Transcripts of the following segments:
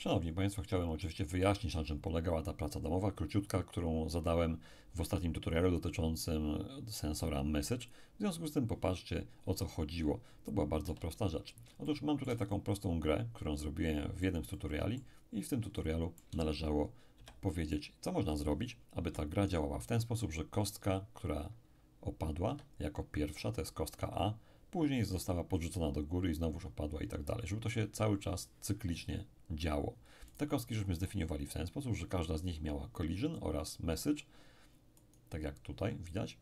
Szanowni Państwo, chciałem oczywiście wyjaśnić, na czym polegała ta praca domowa, króciutka, którą zadałem w ostatnim tutorialu dotyczącym sensora message. W związku z tym popatrzcie, o co chodziło. To była bardzo prosta rzecz. Otóż mam tutaj taką prostą grę, którą zrobiłem w jednym z tutoriali i w tym tutorialu należało powiedzieć, co można zrobić, aby ta gra działała w ten sposób, że kostka, która opadła jako pierwsza, to jest kostka A, później została podrzucona do góry i znowuż opadła i tak dalej, żeby to się cały czas cyklicznie działo. Te kostki żeśmy zdefiniowali w ten sposób, że każda z nich miała collision oraz message, tak jak tutaj widać.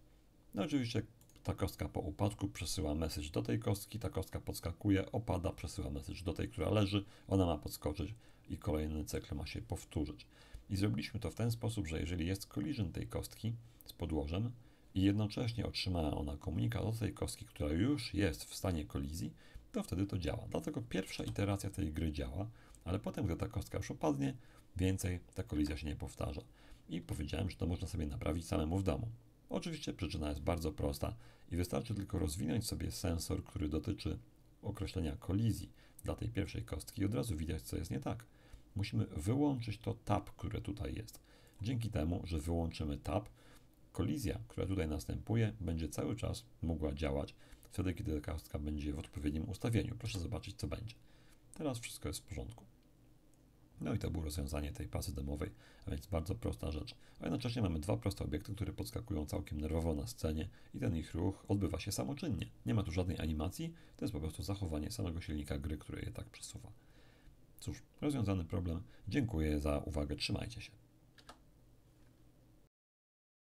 No oczywiście ta kostka po upadku przesyła message do tej kostki, ta kostka podskakuje, opada, przesyła message do tej, która leży, ona ma podskoczyć i kolejny cykl ma się powtórzyć. I zrobiliśmy to w ten sposób, że jeżeli jest collision tej kostki z podłożem i jednocześnie otrzymała ona komunikat od tej kostki, która już jest w stanie kolizji, to wtedy to działa. Dlatego pierwsza iteracja tej gry działa, ale potem, gdy ta kostka już opadnie, więcej ta kolizja się nie powtarza. I powiedziałem, że to można sobie naprawić samemu w domu. Oczywiście przyczyna jest bardzo prosta i wystarczy tylko rozwinąć sobie sensor, który dotyczy określenia kolizji dla tej pierwszej kostki i od razu widać, co jest nie tak. Musimy wyłączyć to tab, które tutaj jest. Dzięki temu, że wyłączymy tab, kolizja, która tutaj następuje, będzie cały czas mogła działać wtedy, kiedy ta kostka będzie w odpowiednim ustawieniu. Proszę zobaczyć, co będzie. Teraz wszystko jest w porządku. No i to było rozwiązanie tej pracy domowej, a więc bardzo prosta rzecz. A jednocześnie mamy dwa proste obiekty, które podskakują całkiem nerwowo na scenie i ten ich ruch odbywa się samoczynnie. Nie ma tu żadnej animacji, to jest po prostu zachowanie samego silnika gry, które je tak przesuwa. Cóż, rozwiązany problem. Dziękuję za uwagę, trzymajcie się.